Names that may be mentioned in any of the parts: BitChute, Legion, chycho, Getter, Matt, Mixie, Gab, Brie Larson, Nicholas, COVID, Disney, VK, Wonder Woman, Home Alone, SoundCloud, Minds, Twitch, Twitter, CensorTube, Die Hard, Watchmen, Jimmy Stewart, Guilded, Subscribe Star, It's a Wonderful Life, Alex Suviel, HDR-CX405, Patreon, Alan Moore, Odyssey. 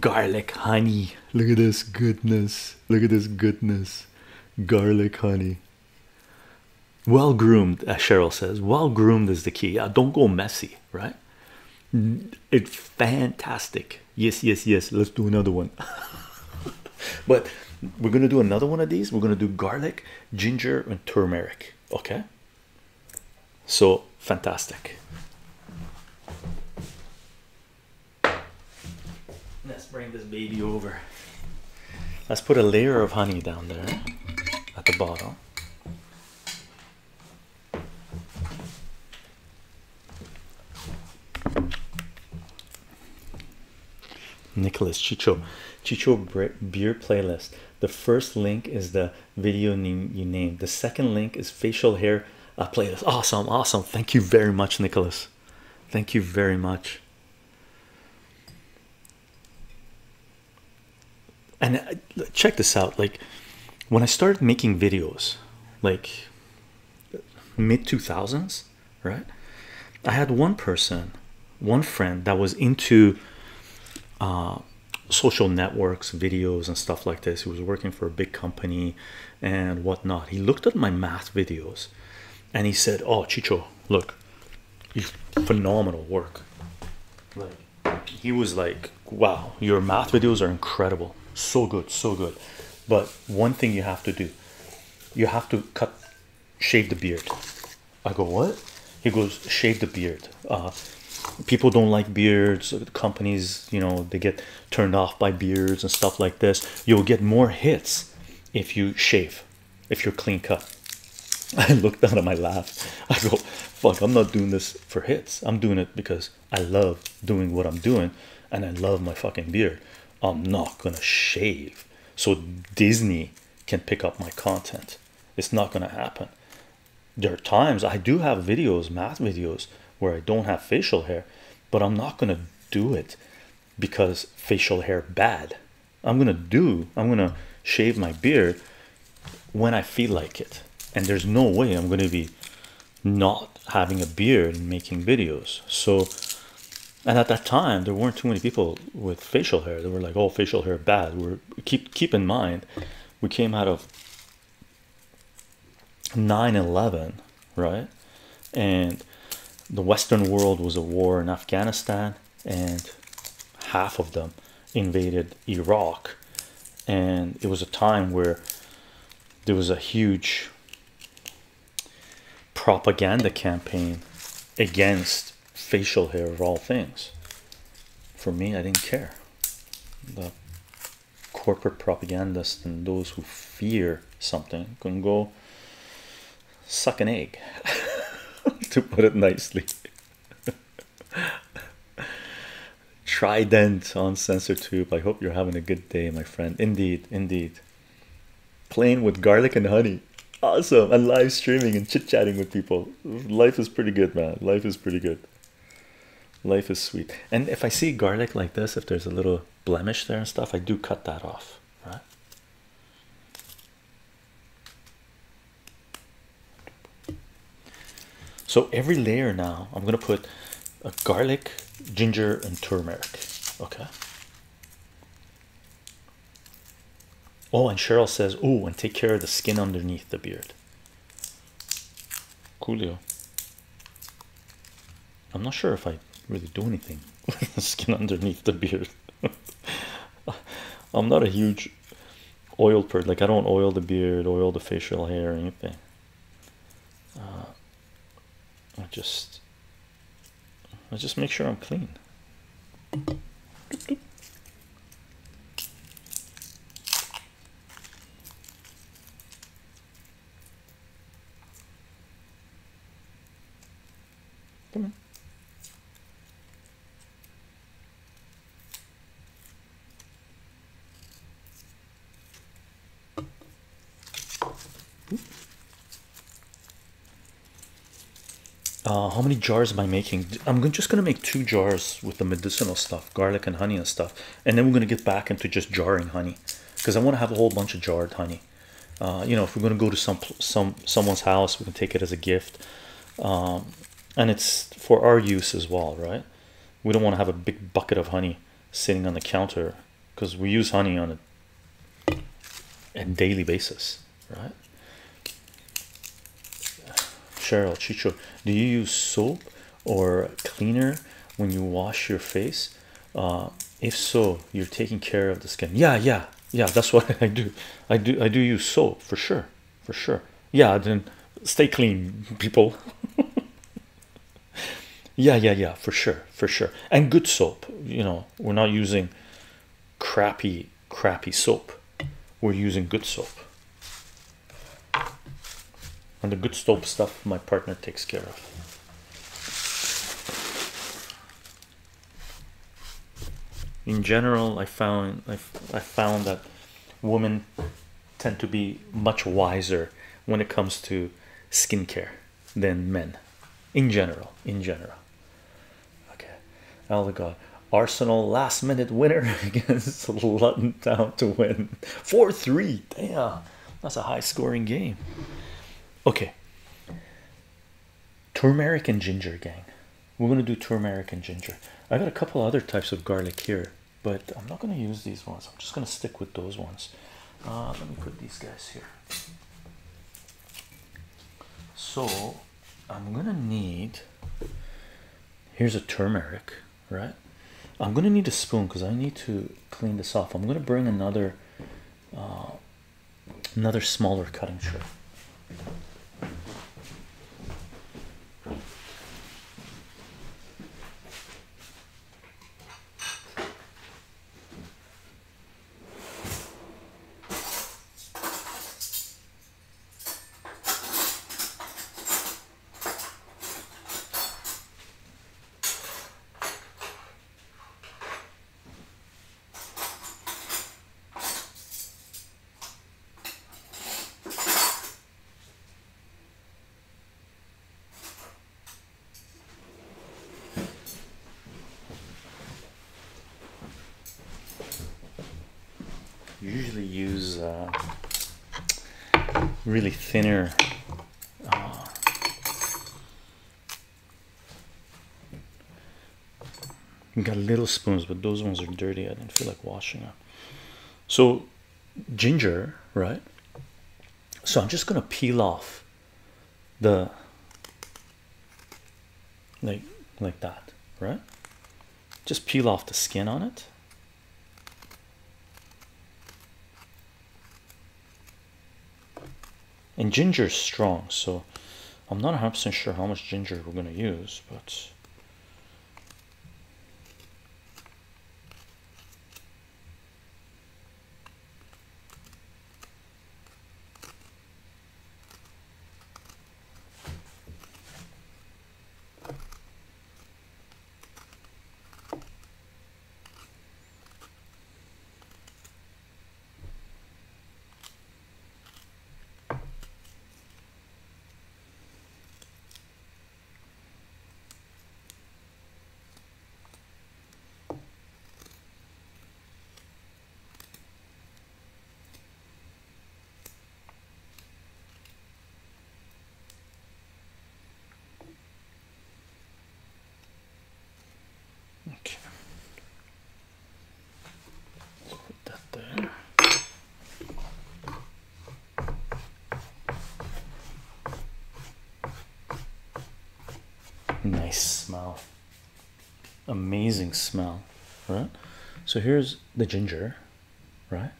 garlic honey. Look at this goodness. Look at this goodness. Garlic honey. Well groomed, as Cheryl says. Well groomed is the key. Yeah, don't go messy, right? It's fantastic. Yes, yes, yes. Let's do another one. But we're gonna do another one of these. We're gonna do garlic, ginger, and turmeric. Okay. So fantastic. Let's bring this baby over. Let's put a layer of honey down there at the bottom. Nicholas, chycho beer playlist. The first link is the video name you named. The second link is facial hair playlist. Awesome, awesome. Thank you very much, Nicholas. Thank you very much. And check this out. Like when I started making videos, like mid-2000s, right? I had one person, one friend that was into social networks, videos, and stuff like this. He was working for a big company and whatnot. He looked at my math videos and he said, "Oh, Chycho, look, you phenomenal work." Like he was like, "Wow, your math videos are incredible. So good, so good. But one thing you have to do, you have to shave the beard." I go, "What?" He goes, "Shave the beard. People don't like beards. Companies, you know, they get turned off by beards and stuff like this. You'll get more hits if you shave, if you're clean cut." I looked down at my lap. I go, "Fuck, I'm not doing this for hits. I'm doing it because I love doing what I'm doing and I love my fucking beard. I'm not gonna shave so Disney can pick up my content. It's not gonna happen." There are times I do have videos, math videos, where I don't have facial hair, but I'm not gonna do it because facial hair bad. I'm gonna shave my beard when I feel like it, and there's no way I'm gonna be not having a beard and making videos. So, and at that time there weren't too many people with facial hair. They were like, "Oh, facial hair bad." We're keep in mind, we came out of 9/11, right? And the Western world was at war in Afghanistan, and half of them invaded Iraq, and it was a time where there was a huge propaganda campaign against facial hair of all things. For me, I didn't care. The corporate propagandists and those who fear something can go suck an egg. To put it nicely. Trident on CensorTube. I hope you're having a good day, my friend. Indeed, indeed. Playing with garlic and honey. Awesome. And live streaming and chit-chatting with people. Life is pretty good, man. Life is pretty good. Life is sweet. And if I see garlic like this, if there's a little blemish there and stuff, I do cut that off, right? So every layer now, I'm gonna put a garlic, ginger, and turmeric. Okay. Oh, and Cheryl says, "Oh, and take care of the skin underneath the beard." Coolio. I'm not sure if I really do anything with the skin underneath the beard. I'm not a huge oil person. Like I don't oil the beard, oil the facial hair, or anything. I just make sure I'm clean. Come on. How many jars am I making? I'm just going to make 2 jars with the medicinal stuff, garlic and honey and stuff. And then we're going to get back into just jarring honey, because I want to have a whole bunch of jarred honey. You know, if we're going to go to someone's house, we can take it as a gift. And it's for our use as well, right? We don't want to have a big bucket of honey sitting on the counter because we use honey on a daily basis, right? Cheryl, Chicho, do you use soap or cleaner when you wash your face? If so, you're taking care of the skin. Yeah, that's what I do. I do use soap for sure, Yeah, then stay clean, people. Yeah, for sure, and good soap. You know, we're not using crappy soap. We're using good soap. And the good soap stuff my partner takes care of. In general, I found that women tend to be much wiser when it comes to skincare than men. In general. Okay. Elder God. Arsenal last minute winner against Luton Town to win 4-3. Damn, that's a high scoring game. Okay. Turmeric and ginger, gang. We're gonna do turmeric and ginger. I got a couple other types of garlic here, but I'm not gonna use these ones. I'm just gonna stick with those ones. Let me put these guys here. So I'm gonna need, here's a turmeric, right? I'm gonna need a spoon because I need to clean this off. I'm gonna bring another another smaller cutting tray. Really thinner we got little spoons, but those ones are dirty. I didn't feel like washing them. So ginger, right? So I'm just gonna peel off the like that, right? Just peel off the skin on it. And ginger's strong, so I'm not 100% sure how much ginger we're going to use, but smell, amazing smell, right? So here's the ginger, right?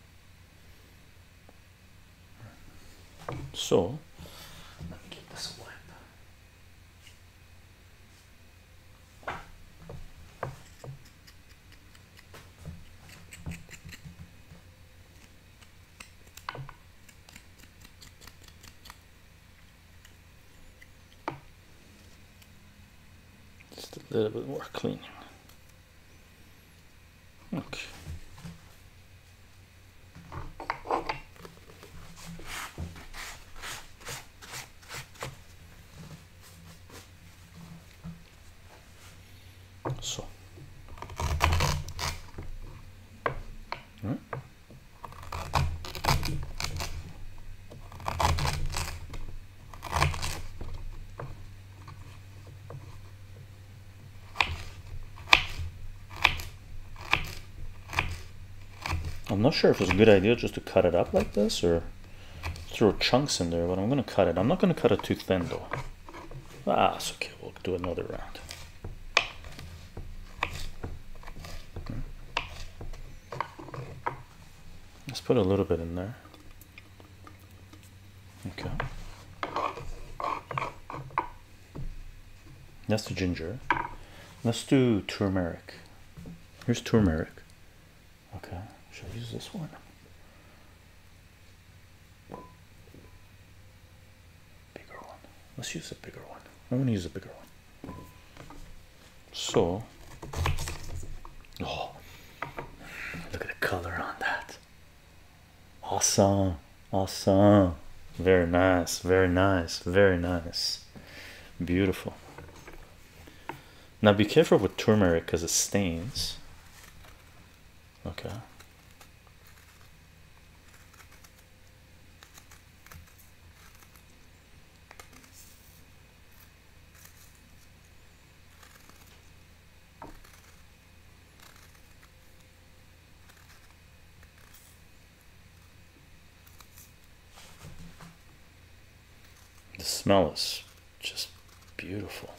So let me get this wipe. A little bit more cleaning. Okay. So. Right. I'm not sure if it's a good idea just to cut it up like this or throw chunks in there, but I'm gonna cut it. I'm not gonna cut it too thin though. Ah, it's okay, we'll do another round. Let's put a little bit in there. Okay. That's the ginger. Let's do turmeric. Here's turmeric. Okay, should I use this one? Bigger one. Let's use a bigger one. I'm gonna use a bigger one. So, oh, look at the color on that. Awesome, awesome. Very nice, very nice, very nice. Beautiful. Now be careful with turmeric because it stains. Okay. The smell is just beautiful.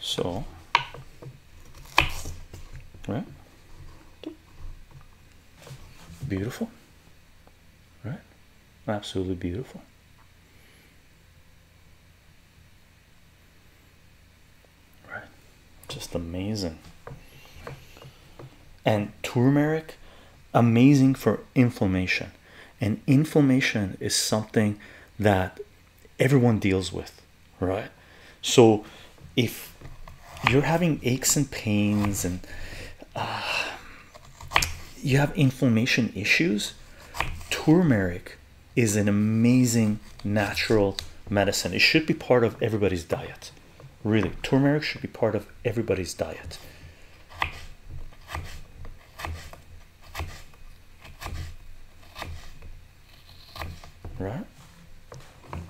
So, right, beautiful, right, absolutely beautiful. Right, just amazing. And turmeric, amazing for inflammation. And inflammation is something that everyone deals with, right? So if you're having aches and pains and you have inflammation issues, turmeric is an amazing natural medicine. It should be part of everybody's diet. Really, turmeric should be part of everybody's diet. Right?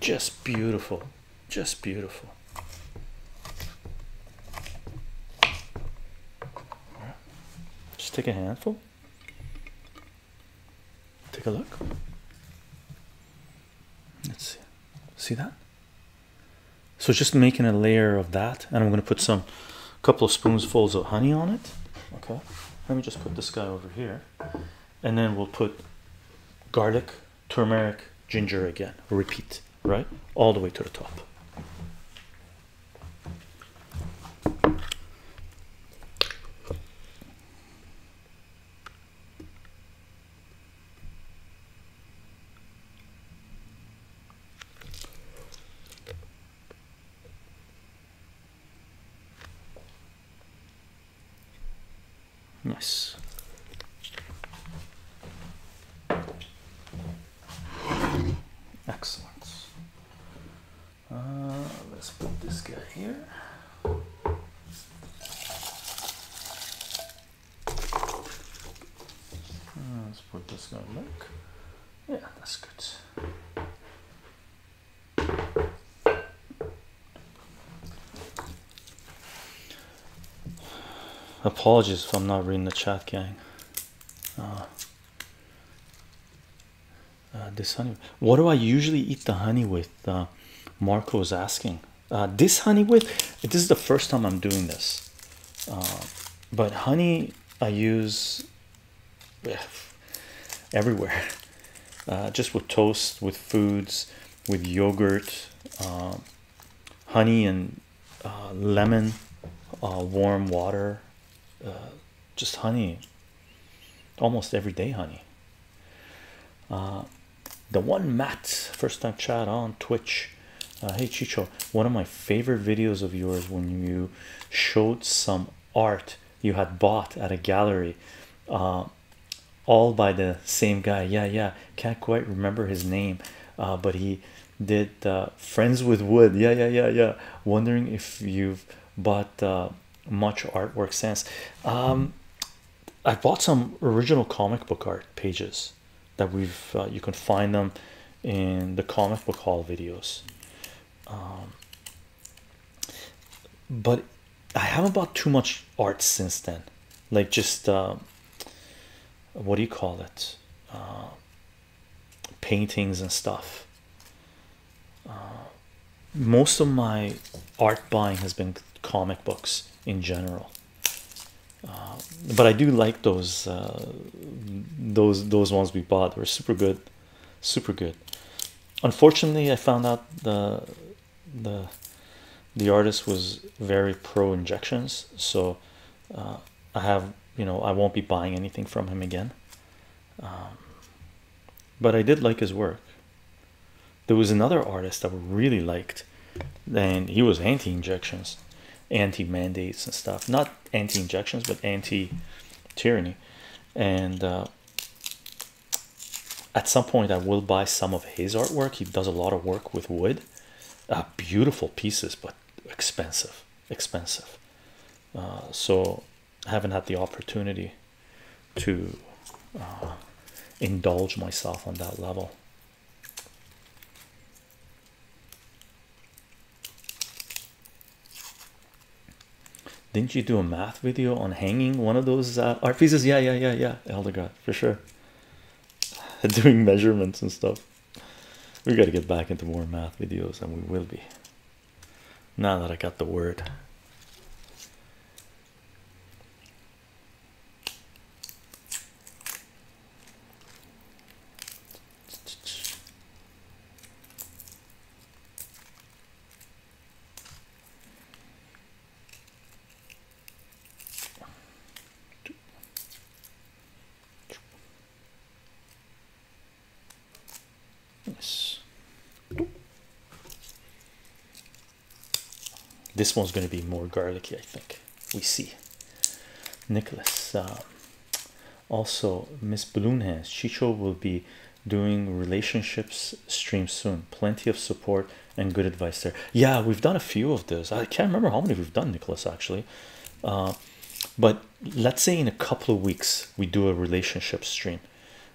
Just beautiful. Just beautiful. Take a handful, take a look. Let's see, see that? So just making a layer of that, and I'm going to put some couple of spoonfuls of honey on it. Okay, let me just put this guy over here, and then we'll put garlic, turmeric, ginger again. Repeat, right, all the way to the top. Nice. Excellent. Let's put this guy here. Let's put this guy back. Yeah, that's good. Apologies if I'm not reading the chat, gang. This honey, what do I usually eat the honey with? Marco is asking. This honey with, this is the first time I'm doing this. But honey I use everywhere. Just with toast, with foods, with yogurt, honey and lemon, warm water. Just honey, almost everyday honey. The one Matt, first time chat on Twitch. Hey Chycho, one of my favorite videos of yours when you showed some art you had bought at a gallery, all by the same guy. Yeah, can't quite remember his name, but he did Friends with Wood. Yeah, wondering if you've bought much artwork since. I bought some original comic book art pages that we've you can find them in the comic book haul videos, but I haven't bought too much art since then, like just what do you call it, paintings and stuff. Most of my art buying has been comic books in general, but I do like those ones we bought. They were super good. Unfortunately, I found out the artist was very pro injections, so I have, you know, I won't be buying anything from him again. But I did like his work. There was another artist that I really liked, and he was anti-injections, anti-mandates and stuff. Not anti-injections, but anti-tyranny. And at some point I will buy some of his artwork. He does a lot of work with wood, beautiful pieces, but expensive. So I haven't had the opportunity to indulge myself on that level. Didn't you do a math video on hanging one of those art pieces? Yeah, Elder God, for sure. Doing measurements and stuff. We got to get back into more math videos, and we will be, now that I got the word. This one's going to be more garlicky, I think. We see. Nicholas. Also, Miss Balloonhands. Chycho will be doing relationships stream soon. Plenty of support and good advice there. Yeah, we've done a few of those. I can't remember how many we've done, Nicholas, actually. But let's say in a couple of weeks, we do a relationship stream.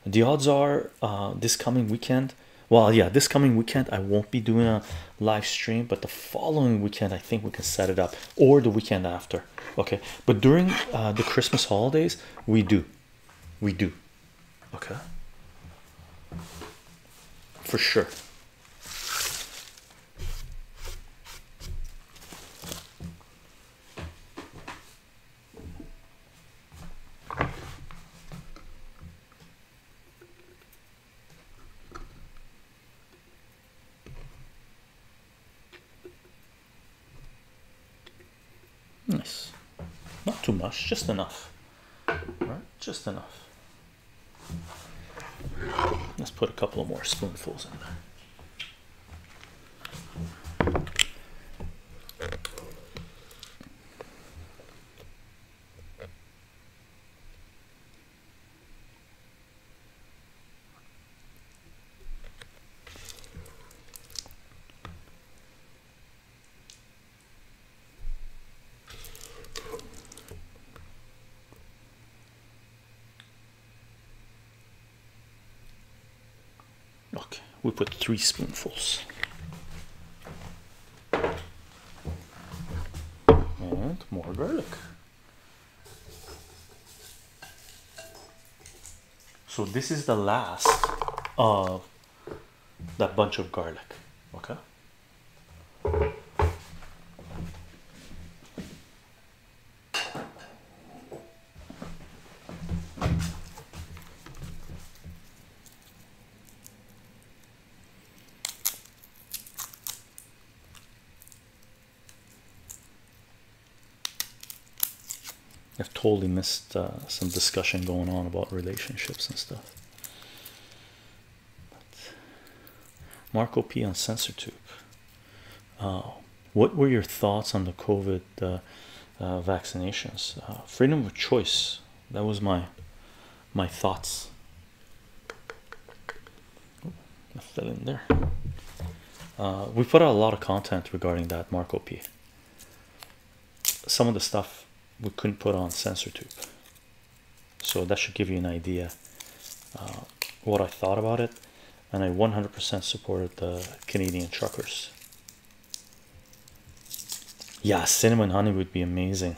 The odds are this coming weekend... Well, yeah, this coming weekend I won't be doing a live stream, but the following weekend I think we can set it up, or the weekend after. Okay, but during the Christmas holidays we do. Okay, for sure. Nice, not too much, just enough. All right, just enough. Let's put a couple of more spoonfuls in there. We put 3 spoonfuls and more garlic. So this is the last of that bunch of garlic. Okay. Totally missed some discussion going on about relationships and stuff. Marco P on CensorTube. What were your thoughts on the COVID vaccinations? Freedom of choice. That was my thoughts. I fell in there. We put out a lot of content regarding that, Marco P. Some of the stuff we couldn't put on CensorTube, so that should give you an idea what I thought about it. And I 100% supported the Canadian truckers. Yeah, cinnamon honey would be amazing.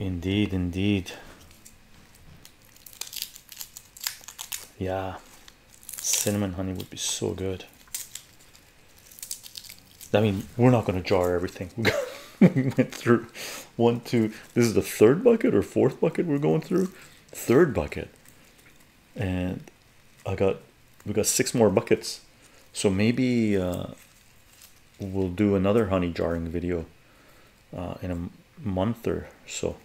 Indeed, indeed. Yeah, cinnamon honey would be so good. I mean, we're not going to jar everything. We went through 1, 2. This is the third bucket or fourth bucket we're going through. Third bucket, and we got 6 more buckets. So maybe we'll do another honey jarring video in a month or so.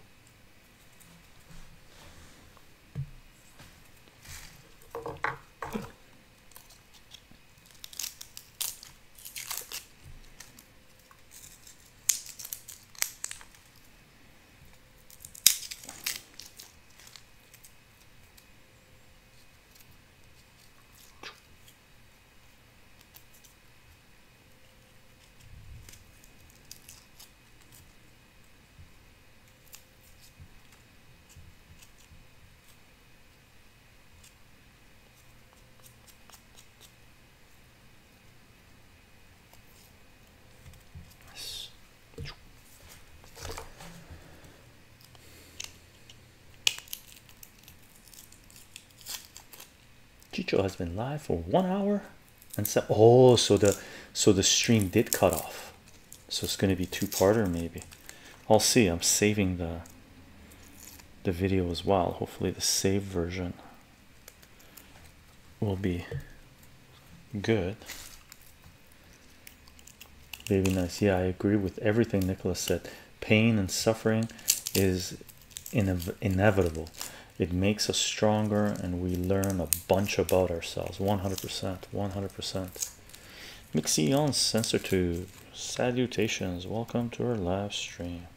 Chycho has been live for 1 hour and so, oh, so the stream did cut off, so it's going to be 2-parter maybe. I'll see. I'm saving the video as well. Hopefully the saved version will be good. Very nice. Yeah, I agree with everything Nicholas said. Pain and suffering is inevitable. It makes us stronger, and we learn a bunch about ourselves. 100%, 100%. Mixie on CensorTube. Salutations. Welcome to our live stream.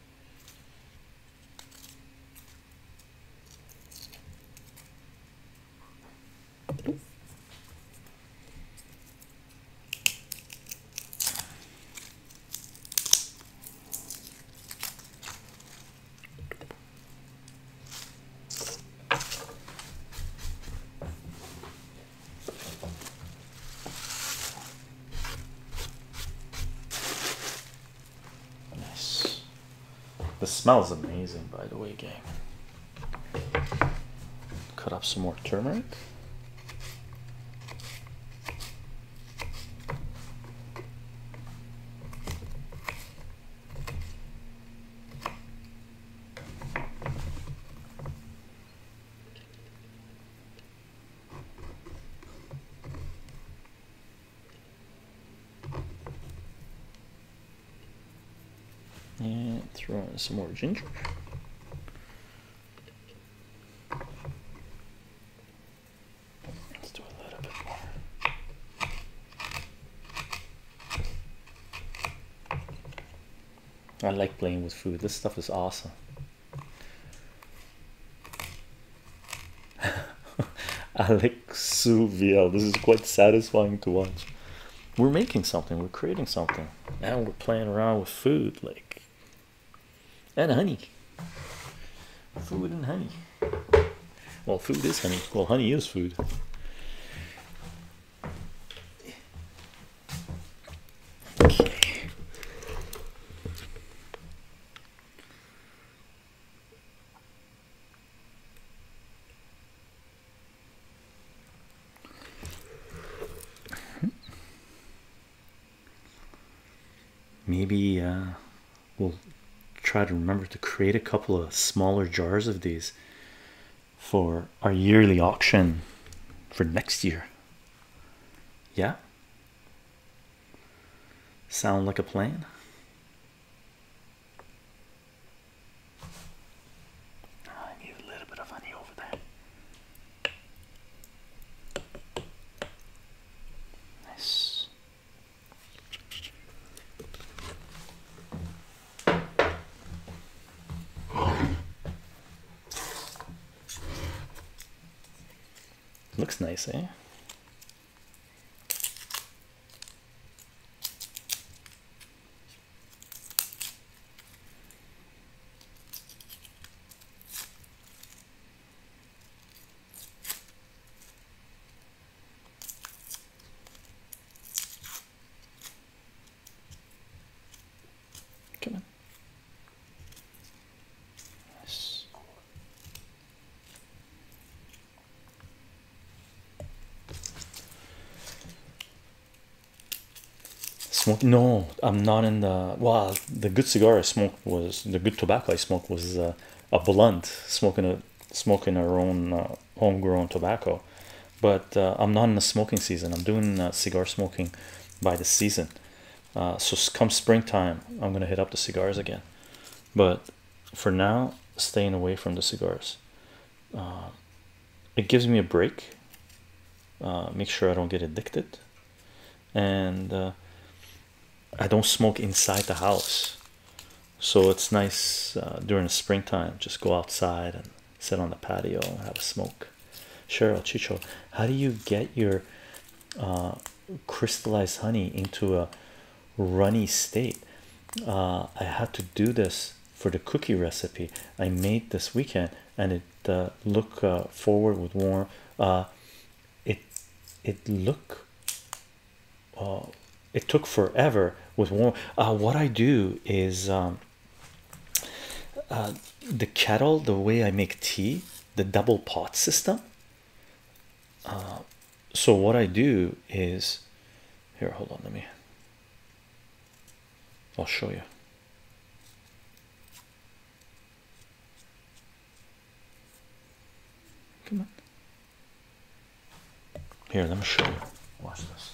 Smells amazing, by the way, gang. Cut up some more turmeric. Some more ginger. Let's do a little bit more. I like playing with food. This stuff is awesome. Alex Suviel, this is quite satisfying to watch. We're making something, we're creating something, and we're playing around with food, like. And honey. Food and honey. Well, food is honey. Well, honey is food. Okay. Maybe we'll try to remember to create a couple of smaller jars of these for our yearly auction for next year. Yeah, sound like a plan? Oh, I need a little bit of honey over there. Nice. Looks nice, eh? No, I'm not in the, well, the good cigar I smoked was, the good tobacco I smoked was a blunt, smoking our own homegrown tobacco. But I'm not in the smoking season. I'm doing cigar smoking by the season. So come springtime, I'm going to hit up the cigars again. But for now, staying away from the cigars. It gives me a break. Make sure I don't get addicted. And... I don't smoke inside the house, so it's nice during the springtime, just go outside and sit on the patio and have a smoke. Cheryl, Chicho, how do you get your crystallized honey into a runny state? I had to do this for the cookie recipe I made this weekend, and it look forward with warm it took forever with warm. What I do is the kettle, the way I make tea, the double pot system. So what I do is, here, hold on, I'll show you. Come on. Here, let me show you. Watch this.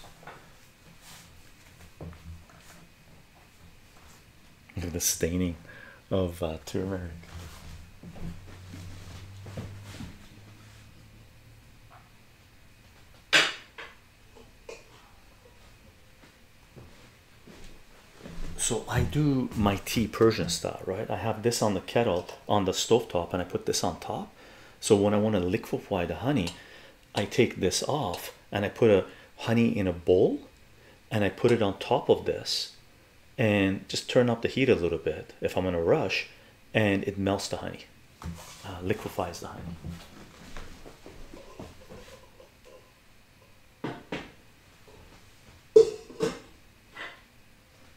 Look at the staining of turmeric. So I do my tea Persian style, right? I have this on the kettle, on the stovetop, and I put this on top. So when I want to liquefy the honey, I take this off and I put a honey in a bowl and I put it on top of this. And just turn up the heat a little bit if I'm in a rush, and it melts the honey, liquefies the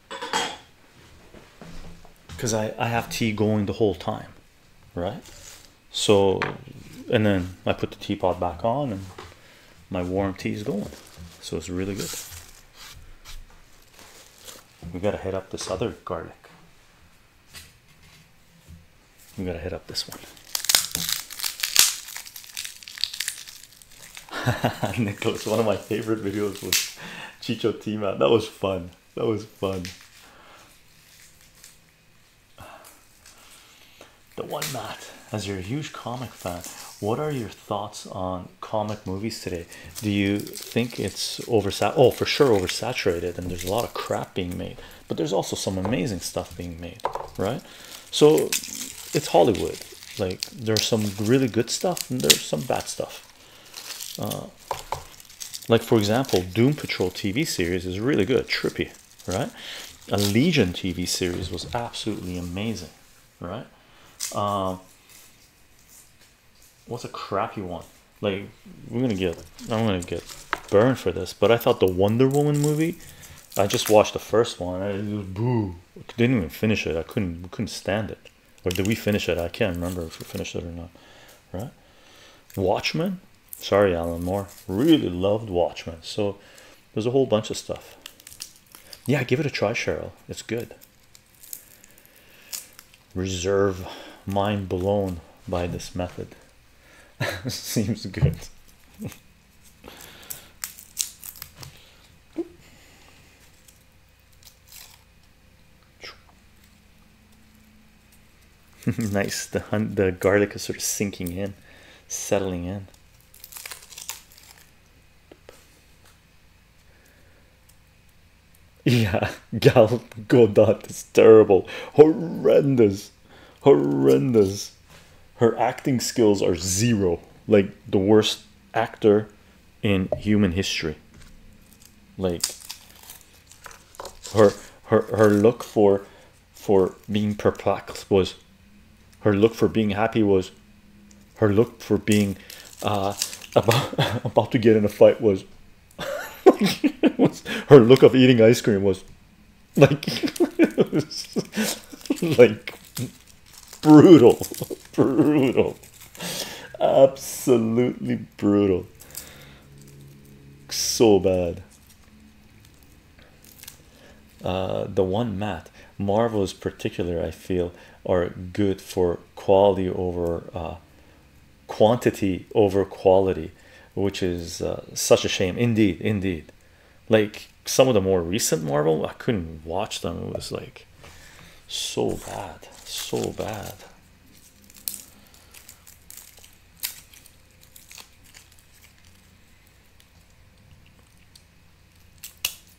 honey. Because I have tea going the whole time, right? So, and then I put the teapot back on and my warm tea is going. So it's really good. We gotta head up this other garlic. We gotta head up this one. Nicholas, one of my favorite videos was Chycho Tea Mat. That was fun. That was fun. The one, Matt, as you're a huge comic fan, what are your thoughts on comic movies today? Do you think it's oversaturated? Oh, for sure oversaturated, and there's a lot of crap being made, but there's also some amazing stuff being made, right? So it's Hollywood. Like, there's some really good stuff and there's some bad stuff. Like, for example, Doom Patrol TV series is really good, trippy, right? A Legion TV series was absolutely amazing, right? What's a crappy one? Like, I'm gonna get burned for this, but I thought the Wonder Woman movie, I just watched the first one, I just, boo, didn't even finish it. We couldn't stand it. Or did we finish it? I can't remember if we finished it or not, right? Watchmen, sorry Alan Moore, really loved Watchmen. So there's a whole bunch of stuff. Yeah, give it a try, Cheryl, it's good. Reserve, mind blown by this method. Seems good. Nice, the garlic is sort of sinking in, settling in. Yeah, Gal Godot is terrible, horrendous, horrendous. Her acting skills are zero, like the worst actor in human history. Like her look for being perplexed was, her look for being happy was, her look for being about to get in a fight was, her look of eating ice cream was like like brutal, absolutely brutal, so bad. The one Matt, Marvel is particular, I feel, are good for quality over quantity over quality, which is such a shame. Indeed. Like some of the more recent Marvel, I couldn't watch them. It was like so bad.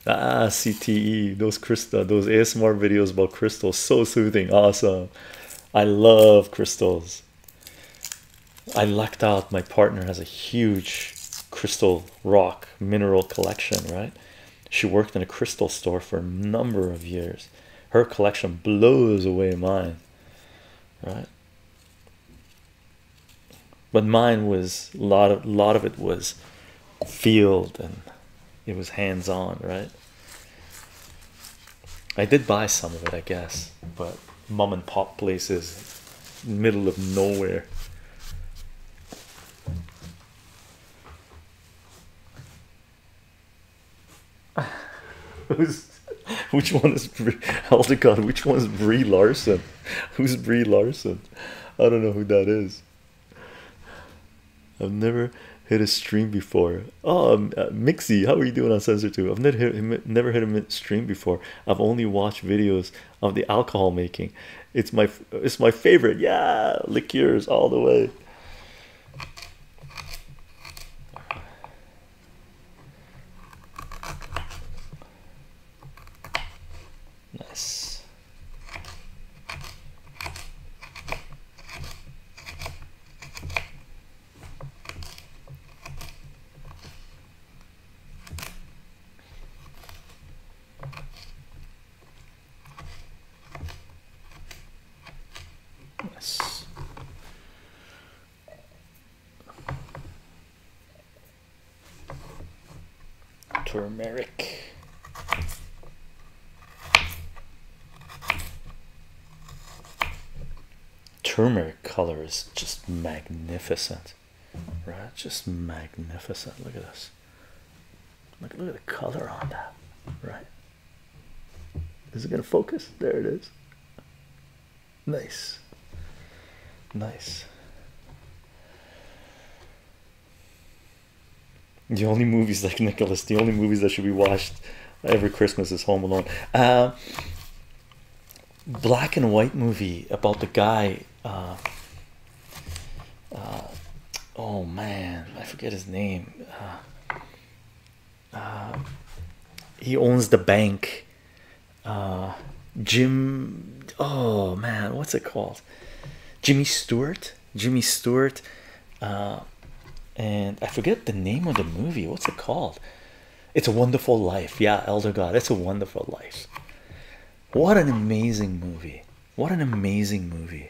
Ah, CTE, those crystal, those ASMR videos about crystals, so soothing, awesome. I love crystals. I lucked out, my partner has a huge crystal rock mineral collection, right? She worked in a crystal store for a number of years. Her collection blows away mine, right? But mine was a lot of it was field, and it was hands-on, right? I did buy some of it, I guess, but mom and pop places, middle of nowhere. Which one is Elder God? Which one's Brie Larson? Who's Brie Larson? I don't know who that is. I've never hit a stream before. Oh, Mixie, how are you doing on CensorTube? I've never hit a stream before. I've only watched videos of the alcohol making. It's my favorite. Yeah, liqueurs all the way. Nice. Yes. Turmeric. Turmeric color is just magnificent, right? Just magnificent. Look at this. Look at the color on that, right? Is it gonna focus? There it is. Nice. Nice. The only movies, like Nicholas, the only movies that should be watched every Christmas is Home Alone. Black and white movie about the guy. Oh man, I forget his name. He owns the bank. Jim. Oh man, what's it called? Jimmy Stewart, and I forget the name of the movie. What's it called? It's a Wonderful Life. Yeah, Elder God, It's a Wonderful Life. What an amazing movie. What an amazing movie,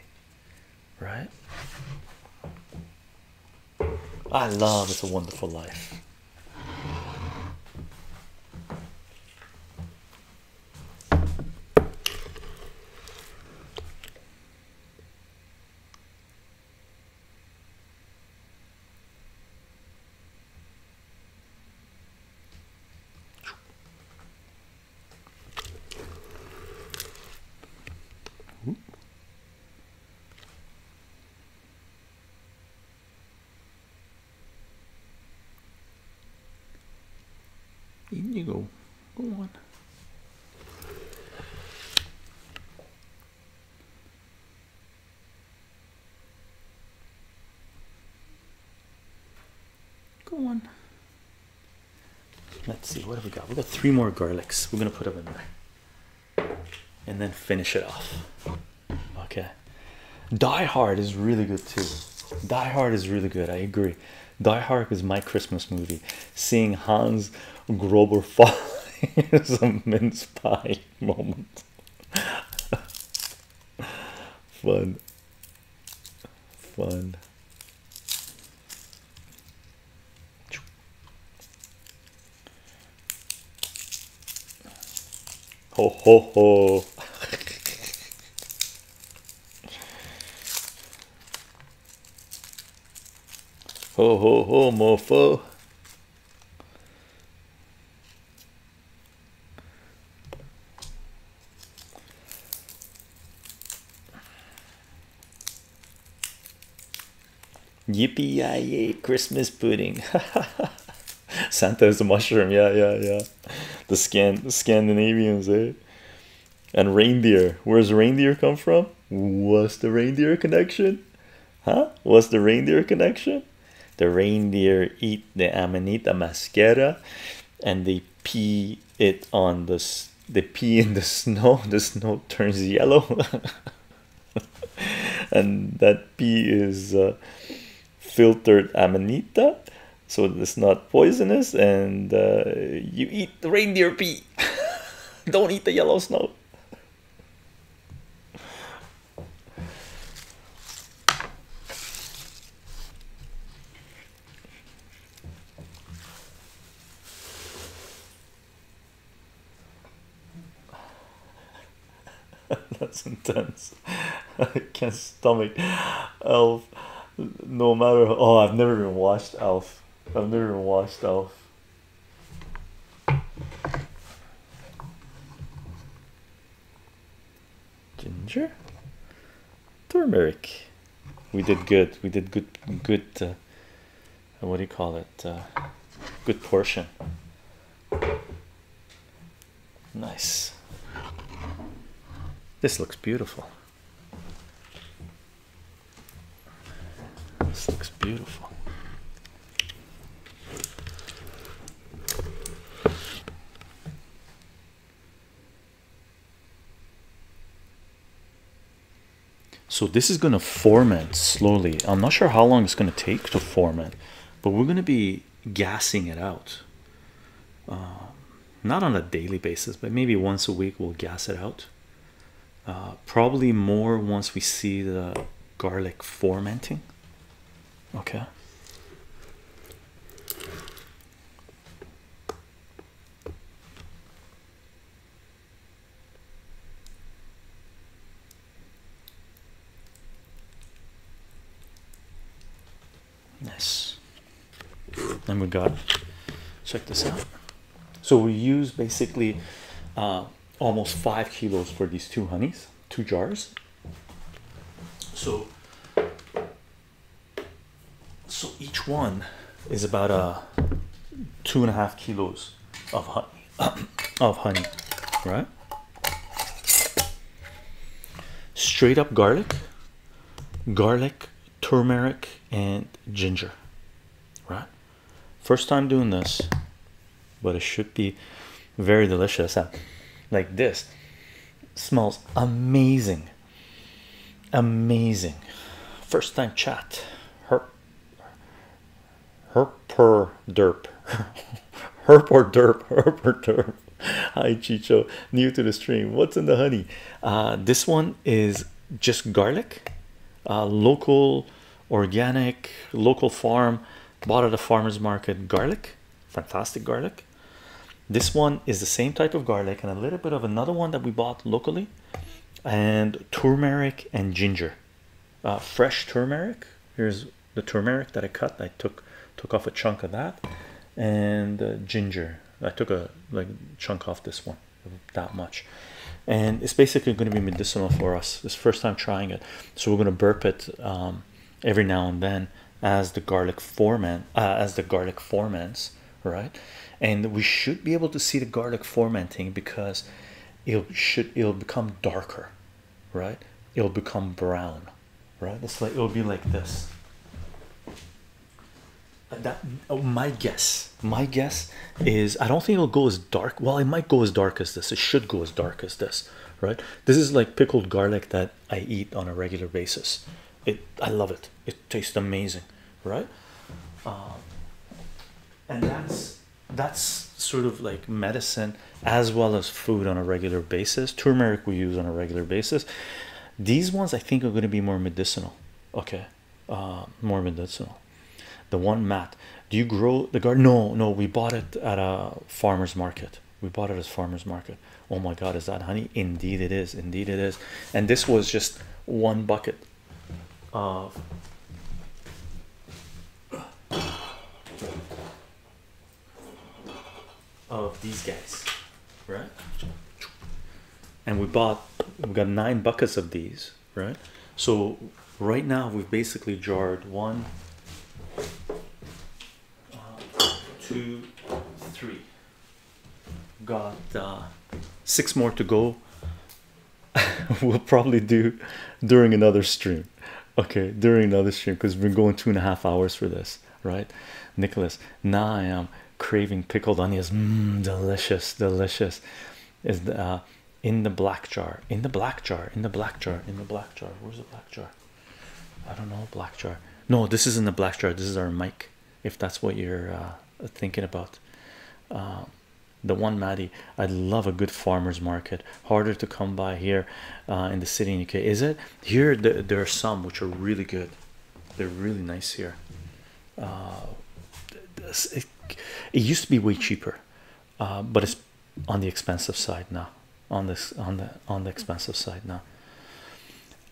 right? I love It's a Wonderful Life. In you go. Go on. Go on. Let's see, what have we got? We've got 3 more garlics. We're gonna put them in there and then finish it off. Okay. Die Hard is really good too. Die Hard is really good. I agree. Die Hard is my Christmas movie. Seeing Hans Gruber fall is a mince pie moment. Fun. Fun. Ho ho ho. Ho ho ho, mofo. Yippee-yay, Christmas pudding. Santa is a mushroom, yeah. The Scandinavians, eh? And reindeer. Where's reindeer come from? What's the reindeer connection? Huh? What's the reindeer connection? The reindeer eat the Amanita muscaria, and they pee it on the. They pee in the snow. The snow turns yellow, and that pee is filtered Amanita, so it's not poisonous. And you eat the reindeer pee. Don't eat the yellow snow. That's intense. I can't stomach Elf. No matter. Oh, I've never even watched Elf. Ginger, turmeric. We did good. We did good. What do you call it? Good portion. Nice. This looks beautiful. So this is going to ferment slowly. I'm not sure how long it's going to take to ferment, but we're going to be gassing it out. Not on a daily basis, but maybe once a week we'll gas it out. Probably more once we see the garlic fermenting. Okay. Nice. Then we got, check this out. So we use basically almost 5 kilos for these two honeys, 2 jars. So each one is about 2.5 kilos of honey, right? Straight up garlic, turmeric, and ginger, right? First time doing this, but it should be very delicious. Like this, smells amazing, First time chat, herp or derp. Hi Chicho, new to the stream. What's in the honey? This one is just garlic, local, organic, local farm, bought at a farmer's market garlic, fantastic garlic. This one is the same type of garlic and a little bit of another one that we bought locally, and turmeric and ginger. Fresh turmeric. Here's the turmeric that I cut. I took off a chunk of that, and ginger. I took a chunk off this one, that much. And it's basically going to be medicinal for us. It's first time trying it, so we're going to burp it every now and then as the garlic ferments, right? And we should be able to see the garlic fermenting because it'll become darker, right? It'll become brown, right? It's like it'll be like this. That my guess is I don't think it'll go as dark. Well, it might go as dark as this. It should go as dark as this, right? This is like pickled garlic that I eat on a regular basis. I love it. It tastes amazing, right? and that's sort of like medicine as well as food on a regular basis. Turmeric we use on a regular basis. These ones I think are going to be more medicinal. Okay, more medicinal. The one, Matt, do you grow the garden? No, we bought it at a farmer's market. We bought it as farmer's market. Oh my god, is that honey? Indeed it is, indeed it is. And this was just one bucket of these guys, right? And we got 9 buckets of these, right? So right now we've basically jarred 1, 2, 3. Got 6 more to go. We'll probably do during another stream. Okay, during another stream, because we've been going 2.5 hours for this, right? Nicholas, now I am craving pickled onions. Delicious, delicious. Is the in the black jar, in the black jar, in the black jar, in the black jar. Where's the black jar? I don't know. Black jar. No, this isn't the black jar. This is our mic, if that's what you're thinking about. The one, Maddie, I'd love a good farmer's market. Harder to come by here in the city in UK. Is it? Here there are some which are really good. They're really nice here. It used to be way cheaper, but it's on the expensive side now. On the expensive side now.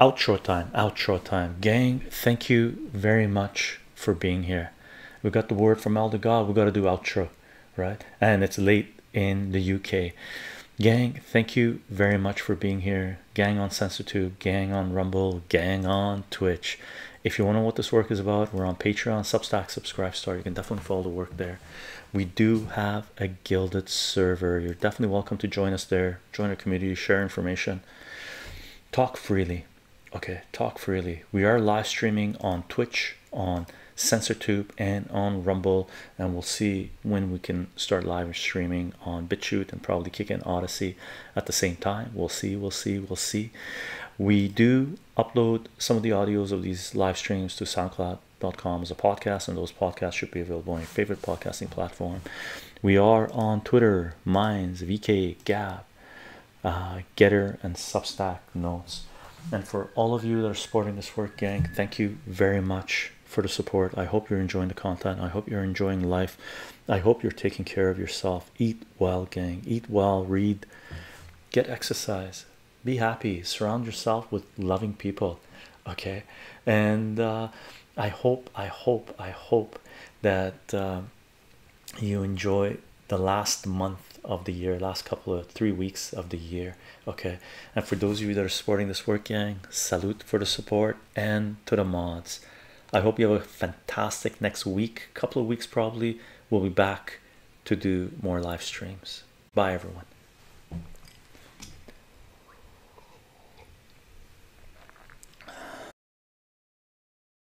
Outro time, gang. Thank you very much for being here. We got the word from Elder God. We got to do outro, right? And it's late in the UK. Gang, thank you very much for being here. Gang on CensorTube, gang on Rumble, gang on Twitch. If you want to know what this work is about, we're on Patreon, Substack, Subscribe Star. You can definitely follow the work there. We do have a Guilded server. You're definitely welcome to join us there. Join our community, share information, talk freely. Okay, talk freely. We are live streaming on Twitch, on CensorTube, and on Rumble, and we'll see when we can start live streaming on BitChute and probably kick in Odyssey at the same time. We'll see, we'll see, we'll see. We do upload some of the audios of these live streams to SoundCloud.com as a podcast, and those podcasts should be available on your favorite podcasting platform. We are on Twitter, Minds, VK, Gab, Getter, and Substack Notes. And for all of you that are supporting this work, gang, thank you very much for the support. I hope you're enjoying the content. I hope you're enjoying life. I hope you're taking care of yourself. Eat well, gang. Eat well, read, get exercise, be happy, surround yourself with loving people. Okay, and I hope that you enjoy the last month of the year, last couple of 3 weeks of the year. Okay, and for those of you that are supporting this work, gang, salute for the support. And to the mods, I hope you have a fantastic next week. Couple of weeks probably. We'll be back to do more live streams. Bye everyone.